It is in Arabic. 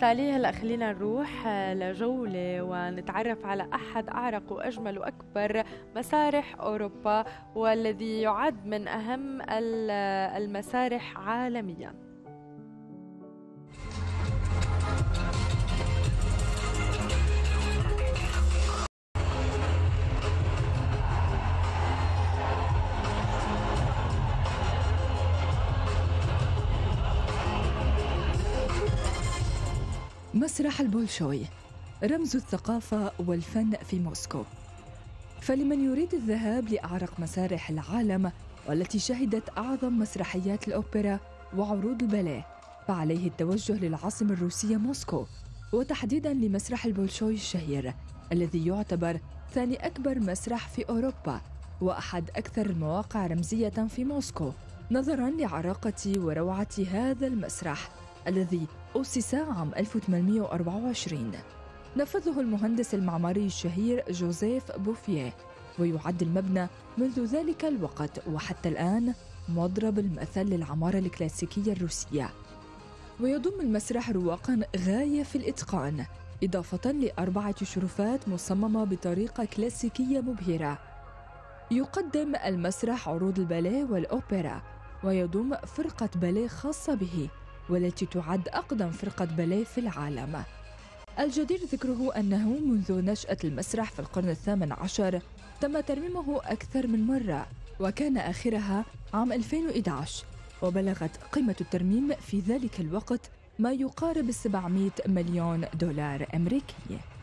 سالي هلا خلينا نروح لجولة ونتعرف على أحد أعرق وأجمل وأكبر مسارح أوروبا، والذي يعد من أهم المسارح عالميا. مسرح البولشوي رمز الثقافة والفن في موسكو، فلمن يريد الذهاب لأعرق مسارح العالم والتي شهدت أعظم مسرحيات الأوبرا وعروض الباليه فعليه التوجه للعاصمة الروسية موسكو، وتحديداً لمسرح البولشوي الشهير الذي يعتبر ثاني أكبر مسرح في أوروبا وأحد أكثر المواقع رمزية في موسكو نظراً لعراقة وروعة هذا المسرح الذي أُسس عام 1824. نفذه المهندس المعماري الشهير جوزيف بوفيه، ويعد المبنى منذ ذلك الوقت وحتى الآن مضرب المثل للعمارة الكلاسيكية الروسية. ويضم المسرح رواقاً غاية في الإتقان، إضافة لأربعة شرفات مصممة بطريقة كلاسيكية مبهرة. يقدم المسرح عروض الباليه والأوبرا، ويضم فرقة باليه خاصة به والتي تعد أقدم فرقة باليه في العالم. الجدير ذكره أنه منذ نشأة المسرح في القرن ال18 تم ترميمه أكثر من مرة، وكان آخرها عام 2011، وبلغت قيمة الترميم في ذلك الوقت ما يقارب $700 مليون أمريكي.